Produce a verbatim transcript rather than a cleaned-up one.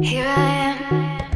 Here I am.